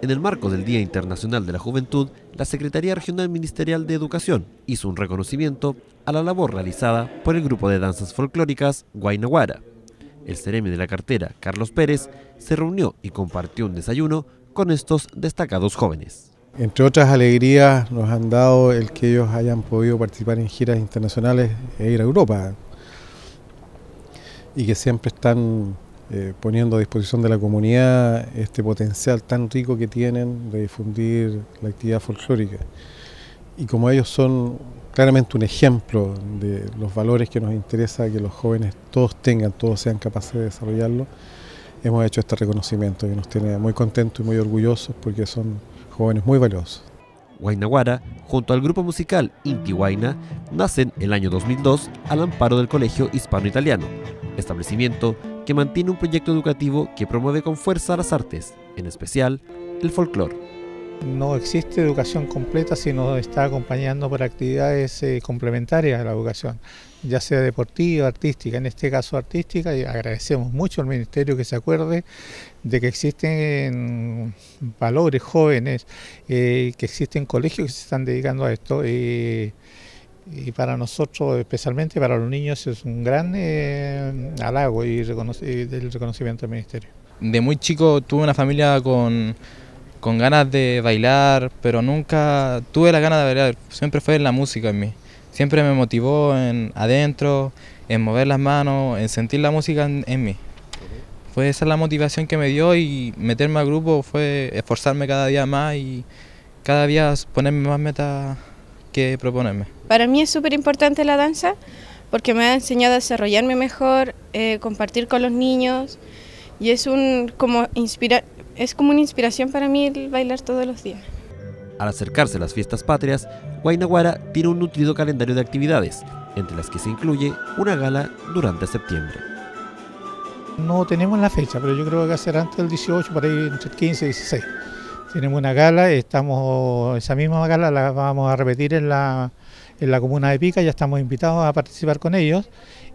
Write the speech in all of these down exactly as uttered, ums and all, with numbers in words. En el marco del Día Internacional de la Juventud, la Secretaría Regional Ministerial de Educación hizo un reconocimiento a la labor realizada por el Grupo de Danzas Folclóricas Wayna Wara. El seremi de la cartera, Carlos Pérez, se reunió y compartió un desayuno con estos destacados jóvenes. Entre otras alegrías nos han dado el que ellos hayan podido participar en giras internacionales e ir a Europa, y que siempre están Eh, poniendo a disposición de la comunidad este potencial tan rico que tienen de difundir la actividad folclórica. Y como ellos son claramente un ejemplo de los valores que nos interesa que los jóvenes todos tengan, todos sean capaces de desarrollarlo, hemos hecho este reconocimiento que nos tiene muy contentos y muy orgullosos porque son jóvenes muy valiosos. Wayna Wara, junto al grupo musical Inti Wayna, nacen el año dos mil dos al amparo del Colegio Hispano-Italiano, establecimiento que mantiene un proyecto educativo que promueve con fuerza las artes, en especial el folclore. No existe educación completa si no está acompañando por actividades eh, complementarias a la educación, ya sea deportiva, artística, en este caso artística, y agradecemos mucho al Ministerio que se acuerde de que existen valores jóvenes, eh, que existen colegios que se están dedicando a esto, eh, y para nosotros, especialmente para los niños, es un gran eh, halago y, reconoc y del reconocimiento del Ministerio. De muy chico tuve una familia con, con ganas de bailar, pero nunca tuve la ganas de bailar, siempre fue en la música en mí. Siempre me motivó en adentro, en mover las manos, en sentir la música en, en mí. Fue esa la motivación que me dio, y meterme al grupo fue esforzarme cada día más y cada día ponerme más metas que proponerme. Para mí es súper importante la danza porque me ha enseñado a desarrollarme mejor, eh, compartir con los niños, y es, un, como inspira, es como una inspiración para mí el bailar todos los días. Al acercarse a las fiestas patrias, Wayna Wara tiene un nutrido calendario de actividades, entre las que se incluye una gala durante septiembre. No tenemos la fecha, pero yo creo que va a ser antes del dieciocho, por ahí entre el quince y dieciséis. Tenemos una gala, estamos, esa misma gala la vamos a repetir en la, en la comuna de Pica, ya estamos invitados a participar con ellos,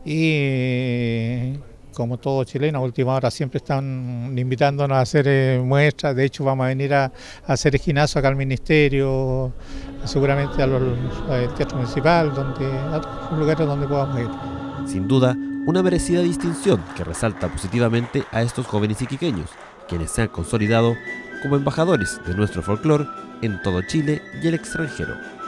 y como todo chileno, a última hora siempre están invitándonos a hacer eh, muestras. De hecho vamos a venir a, a hacer esquinazo acá al Ministerio, seguramente a los, al Teatro Municipal, donde, a los lugares donde podamos ir. Sin duda, una merecida distinción que resalta positivamente a estos jóvenes iquiqueños, quienes se han consolidado como embajadores de nuestro folclore en todo Chile y el extranjero.